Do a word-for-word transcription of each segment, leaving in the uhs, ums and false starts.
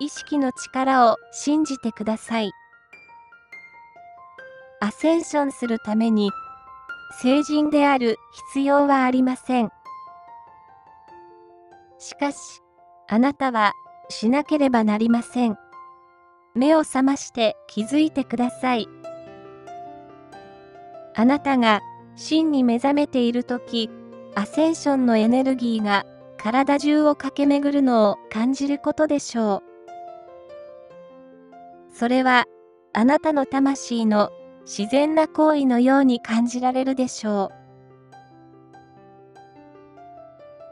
意識の力を信じてください。アセンションするために聖人である必要はありません。しかし、あなたはしなければなりません。目を覚まして気づいてください。あなたが真に目覚めているとき、アセンションのエネルギーが体中を駆け巡るのを感じることでしょう。それは、あなたの魂の自然な行為のように感じられるでしょう。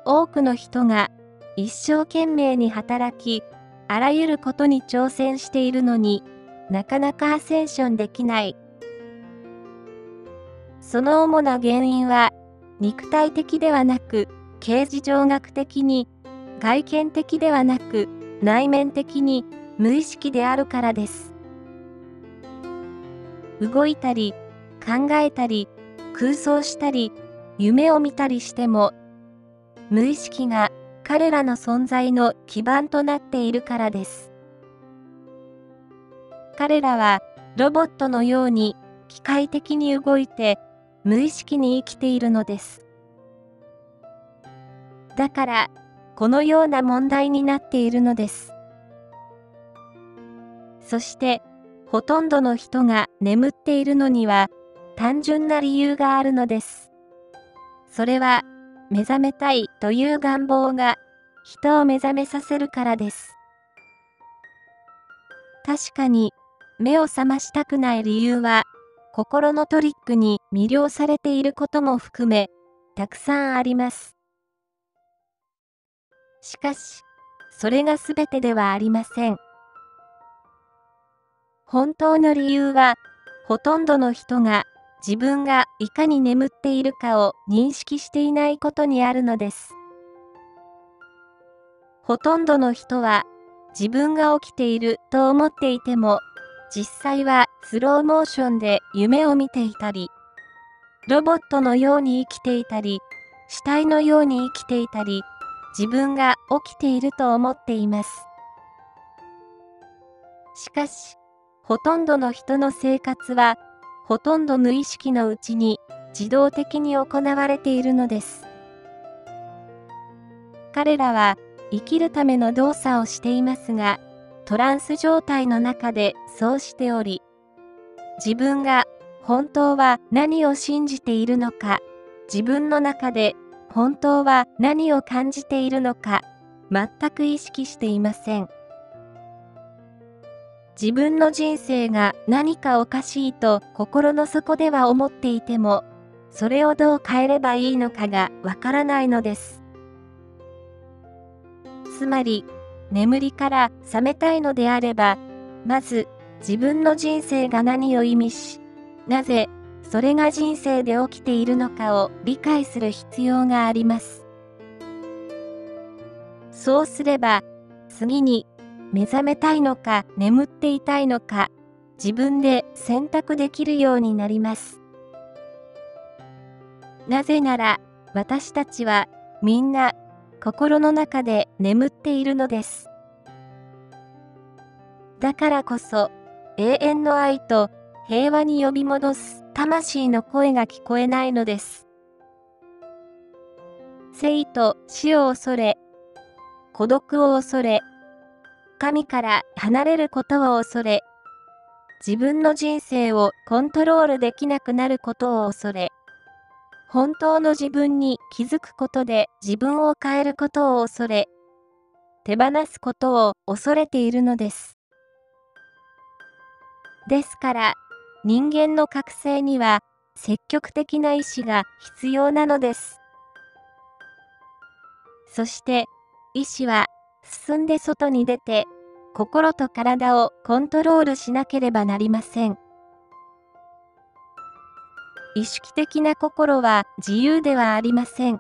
多くの人が一生懸命に働き、あらゆることに挑戦しているのになかなかアセンションできない。その主な原因は、肉体的ではなく、形而上学的に、外見的ではなく、内面的に、無意識であるからです。動いたり、考えたり、空想したり、夢を見たりしても、無意識が彼らの存在の基盤となっているからです。彼らはロボットのように機械的に動いて、無意識に生きているのです。だから、このような問題になっているのです。そして、ほとんどの人が眠っているのには、単純な理由があるのです。それは、目覚めたいという願望が、人を目覚めさせるからです。確かに、目を覚ましたくない理由は、心のトリックに魅了されていることも含め、たくさんあります。しかし、それが全てではありません。本当の理由は、ほとんどの人が自分がいかに眠っているかを認識していないことにあるのです。ほとんどの人は、自分が起きていると思っていても、実際はスローモーションで夢を見ていたり、ロボットのように生きていたり、死体のように生きていたり、自分が起きていると思っています。しかし、ほとんどの人の生活は、ほとんど無意識のうちに自動的に行われているのです。彼らは生きるための動作をしていますが、トランス状態の中でそうしており、自分が本当は何を信じているのか、自分の中で本当は何を感じているのか、全く意識していません。自分の人生が何かおかしいと心の底では思っていても、それをどう変えればいいのかがわからないのです。つまり、眠りから覚めたいのであれば、まず自分の人生が何を意味し、なぜそれが人生で起きているのかを理解する必要があります。そうすれば、次に、目覚めたいのか眠っていたいのか自分で選択できるようになります。なぜなら私たちはみんな心の中で眠っているのです。だからこそ永遠の愛と平和に呼び戻す魂の声が聞こえないのです。生と死を恐れ、孤独を恐れ、神から離れることを恐れ、自分の人生をコントロールできなくなることを恐れ、本当の自分に気づくことで自分を変えることを恐れ、手放すことを恐れているのです。ですから、人間の覚醒には積極的な意志が必要なのです。そして、意志は進んで外に出て、心と体をコントロールしなければなりません。意識的な心は自由ではありません。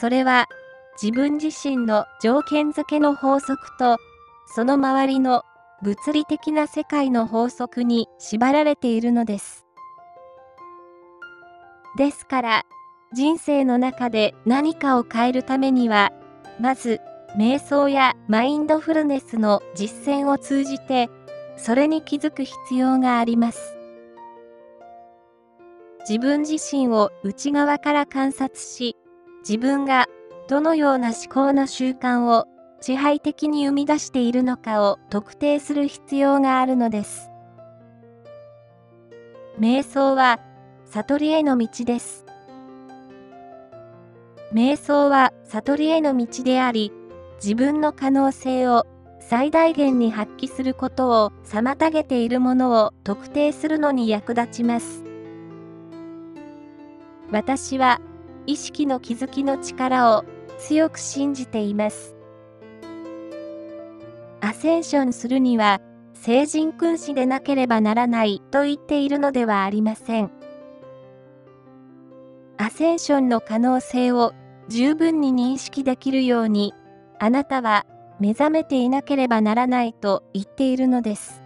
それは自分自身の条件付けの法則とその周りの物理的な世界の法則に縛られているのです。ですから人生の中で何かを変えるためにはまず瞑想やマインドフルネスの実践を通じてそれに気づく必要があります。自分自身を内側から観察し、自分がどのような思考の習慣を支配的に生み出しているのかを特定する必要があるのです。瞑想は悟りへの道です。瞑想は悟りへの道であり、自分の可能性を最大限に発揮することを妨げているものを特定するのに役立ちます。私は意識の気づきの力を強く信じています。アセンションするには聖人君子でなければならないと言っているのではありません。アセンションの可能性を十分に認識できるように、あなたは目覚めていなければならないと言っているのです。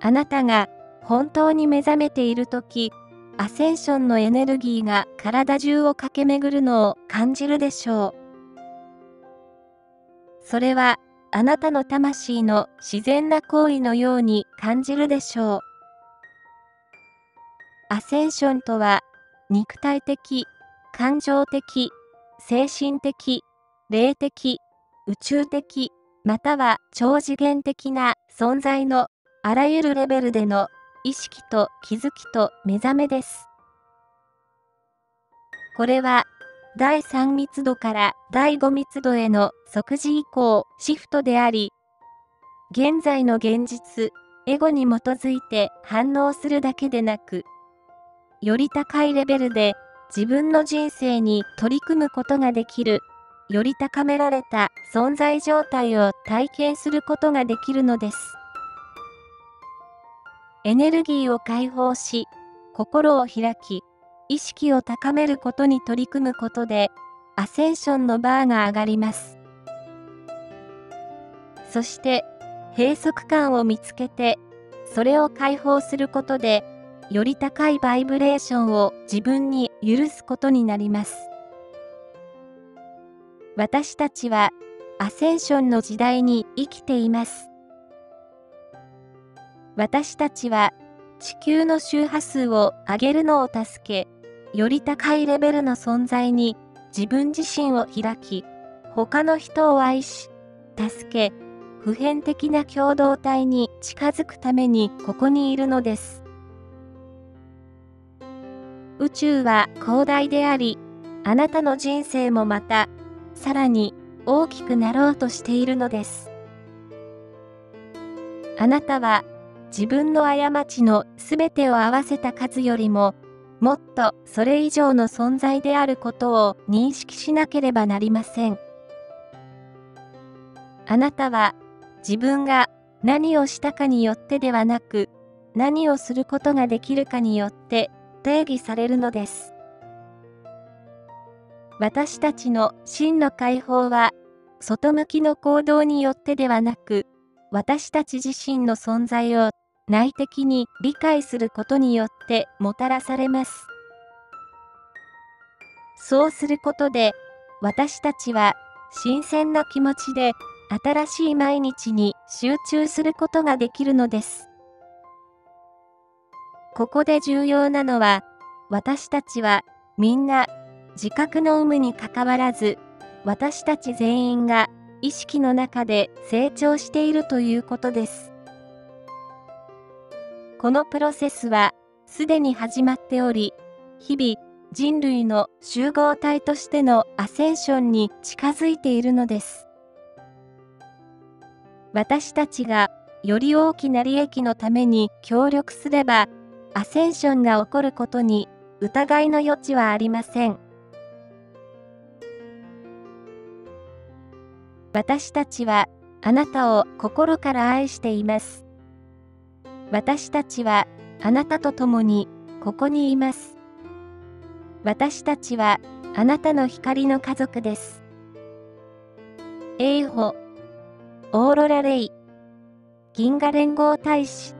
あなたが本当に目覚めているとき、アセンションのエネルギーが体中を駆け巡るのを感じるでしょう。それはあなたの魂の自然な行為のように感じるでしょう。アセンションとは、肉体的、感情的、精神的、霊的、宇宙的、または超次元的な存在のあらゆるレベルでの意識と気づきと目覚めです。これはだいさん密度からだいご密度への即時移行シフトであり、現在の現実、エゴに基づいて反応するだけでなく、より高いレベルで自分の人生に取り組むことができる、より高められた存在状態を体験することができるのです。エネルギーを解放し、心を開き、意識を高めることに取り組むことで、アセンションのバーが上がります。そして、閉塞感を見つけて、それを解放することで、より高いバイブレーションを自分に許すことになります。私たちは、アセンションの時代に生きています。私たちは地球の周波数を上げるのを助け、より高いレベルの存在に自分自身を開き、他の人を愛し、助け、普遍的な共同体に近づくためにここにいるのです。宇宙は広大であり、あなたの人生もまた、さらに大きくなろうとしているのです。あなたは、自分の過ちのすべてを合わせた数よりも、もっとそれ以上の存在であることを認識しなければなりません。あなたは、自分が何をしたかによってではなく、何をすることができるかによって定義されるのです。私たちの真の解放は、外向きの行動によってではなく、私たち自身の存在を内的に理解することによってもたらされます。そうすることで、私たちは新鮮な気持ちで新しい毎日に集中することができるのです。ここで重要なのは、私たちはみんな自覚の有無にかかわらず、私たち全員が意識の中で成長しているということです。このプロセスはすでに始まっており、日々人類の集合体としてのアセンションに近づいているのです。私たちがより大きな利益のために協力すれば、アセンションが起こることに疑いの余地はありません。私たちはあなたを心から愛しています。私たちはあなたと共にここにいます。私たちはあなたの光の家族です。英穂オーロラレイ銀河連合大使。